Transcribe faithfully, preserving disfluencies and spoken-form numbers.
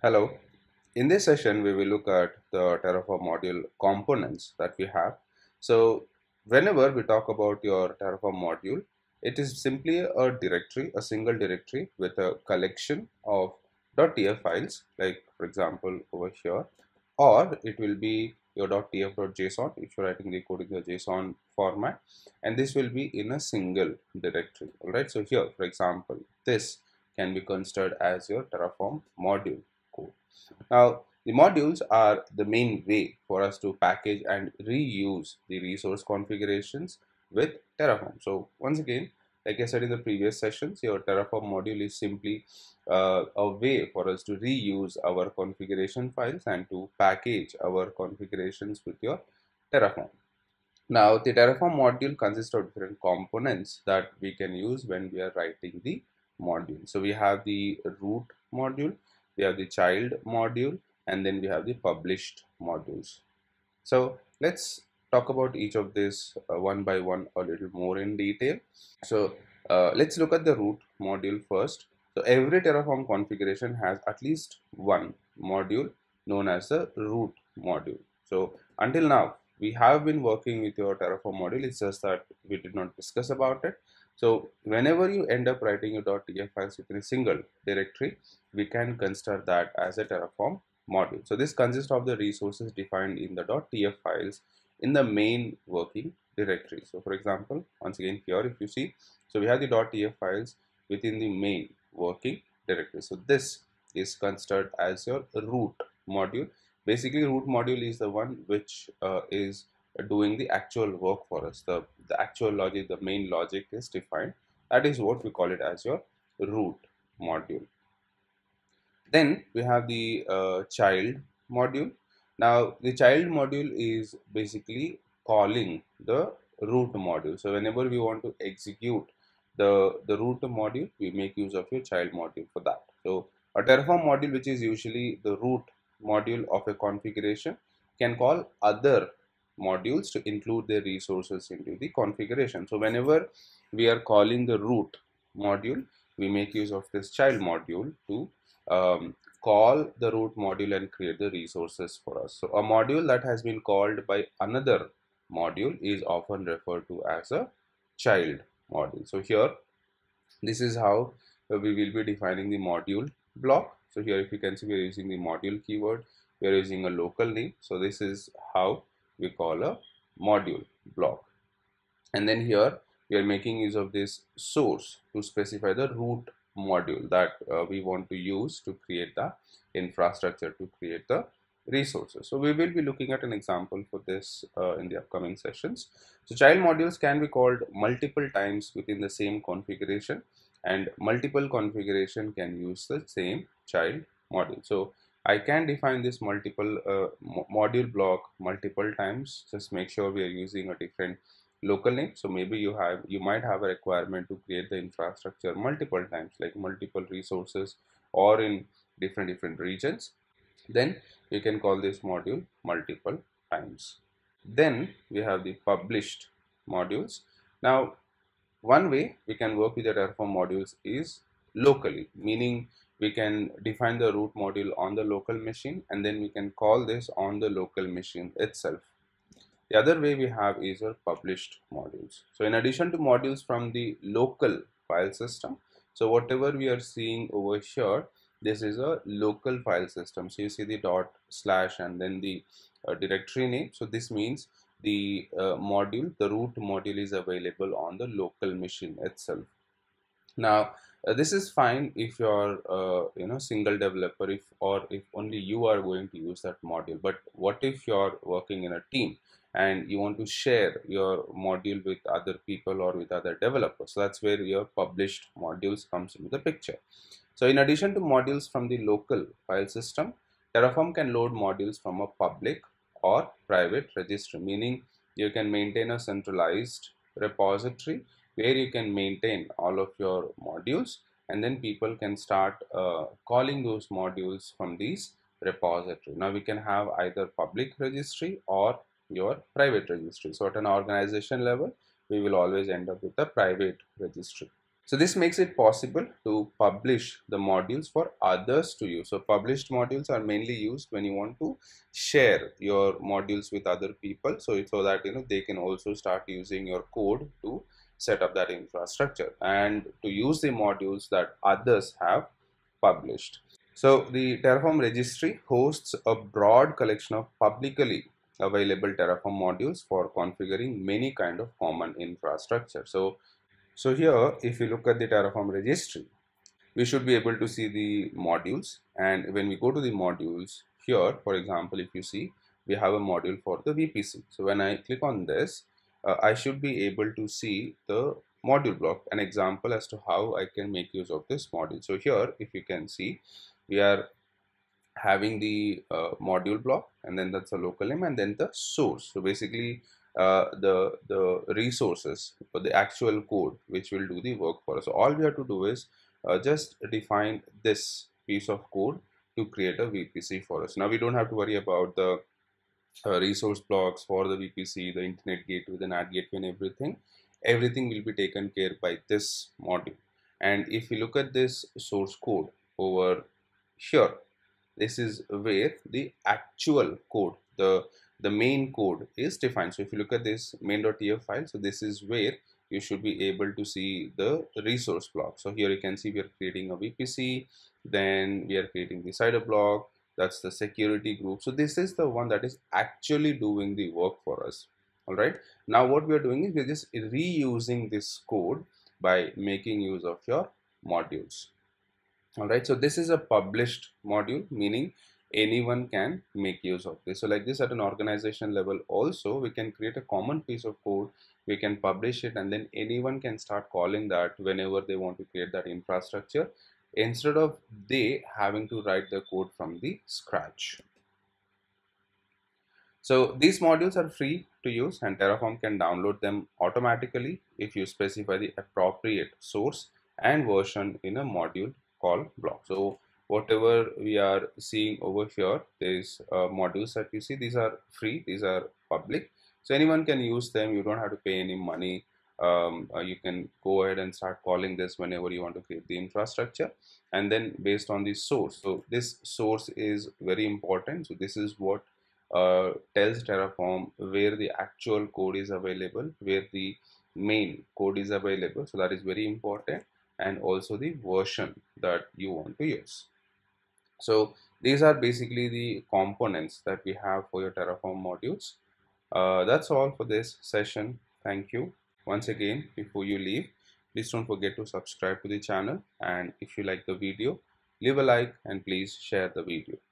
Hello, in this session we will look at the Terraform module components that we have. So whenever we talk about your Terraform module, it is simply a directory, a single directory with a collection of .tf files, like for example over here, or it will be your .tf.json if you're writing the code in the JSON format, and this will be in a single directory. All right, so here for example this can be considered as your Terraform module. Now, the modules are the main way for us to package and reuse the resource configurations with Terraform. So once again, like I said in the previous sessions, your Terraform module is simply uh, a way for us to reuse our configuration files and to package our configurations with your Terraform. Now, the Terraform module consists of different components that we can use when we are writing the module. So we have the root module, we have the child module, and then we have the published modules. So let's talk about each of these uh, one by one a little more in detail. So uh, let's look at the root module first. So every Terraform configuration has at least one module known as the root module. So until now we have been working with your Terraform module, it's just that we did not discuss about it. So whenever you end up writing your .tf files within a single directory, we can consider that as a Terraform module. So this consists of the resources defined in the .tf files in the main working directory. So for example, once again here if you see, so we have the .tf files within the main working directory. So this is considered as your root module. Basically, root module is the one which uh, is doing the actual work for us. The, the actual logic, the main logic is defined. That is what we call it as your root module. Then we have the uh, child module. Now the child module is basically calling the root module. So whenever we want to execute the, the root module, we make use of your child module for that. So a Terraform module, which is usually the root module of a configuration, can call other modules to include their resources into the configuration. So whenever we are calling the root module, we make use of this child module to um, call the root module and create the resources for us. So a module that has been called by another module is often referred to as a child module. So here, this is how we will be defining the module block. So here if you can see, we are using the module keyword, we are using a local name. So this is how we call a module block. And then here we are making use of this source to specify the root module that uh, we want to use to create the infrastructure, to create the resources. So we will be looking at an example for this uh, in the upcoming sessions. So child modules can be called multiple times within the same configuration, and multiple configuration can use the same child module. So I can define this multiple uh, module block multiple times. Just make sure we are using a different local name. So maybe you have, you might have a requirement to create the infrastructure multiple times, like multiple resources or in different different regions. Then you can call this module multiple times. Then we have the published modules. Now, one way we can work with the Terraform modules is locally, meaning we can define the root module on the local machine, and then we can call this on the local machine itself. The other way we have is our published modules. So in addition to modules from the local file system, so whatever we are seeing over here, this is a local file system. So you see the dot slash and then the uh, directory name. So this means the uh, module, the root module is available on the local machine itself. Now, uh, this is fine if you're, uh, you know, single developer, if or if only you are going to use that module. But what if you're working in a team and you want to share your module with other people or with other developers? So that's where your published modules comes into the picture. So in addition to modules from the local file system, Terraform can load modules from a public or private registry, meaning you can maintain a centralized repository where you can maintain all of your modules, and then people can start uh, calling those modules from these repository. Now we can have either public registry or your private registry. So at an organization level, we will always end up with a private registry. So this makes it possible to publish the modules for others to use. So published modules are mainly used when you want to share your modules with other people, so, so that you know they can also start using your code to set up that infrastructure and to use the modules that others have published. So the Terraform registry hosts a broad collection of publicly available Terraform modules for configuring many kind of common infrastructure. So So here, if you look at the Terraform registry, we should be able to see the modules. And when we go to the modules here, for example, if you see, we have a module for the V P C. So when I click on this, uh, I should be able to see the module block, an example as to how I can make use of this module. So here, if you can see, we are having the uh, module block, and then that's a local name, and then the source. So basically, Uh, the the resources for the actual code which will do the work for us. So all we have to do is uh, just define this piece of code to create a V P C for us. Now we don't have to worry about the uh, resource blocks for the V P C, the internet gateway, the N A T gateway, and everything. Everything will be taken care of by this module. And if you look at this source code over here, this is where the actual code, the the main code, is defined. So if you look at this main.tf file, so this is where you should be able to see the resource block. So here you can see we are creating a V P C, then we are creating the C I D R block, that's the security group. So this is the one that is actually doing the work for us. All right, now what we are doing is we're just reusing this code by making use of your modules. All right, so this is a published module, meaning anyone can make use of this. So like this, at an organization level also, we can create a common piece of code, we can publish it, and then anyone can start calling that whenever they want to create that infrastructure, instead of they having to write the code from the scratch. So these modules are free to use, and Terraform can download them automatically if you specify the appropriate source and version in a module call block. So whatever we are seeing over here, there is uh, modules that you see, these are free, these are public. So anyone can use them, you don't have to pay any money. Um, uh, you can go ahead and start calling this whenever you want to create the infrastructure. And then based on the source, so this source is very important. So this is what uh, tells Terraform where the actual code is available, where the main code is available. So that is very important. And also the version that you want to use. So these are basically the components that we have for your Terraform modules. Uh, that's all for this session. Thank you. Once again, before you leave, please don't forget to subscribe to the channel, and if you like the video, leave a like and please share the video.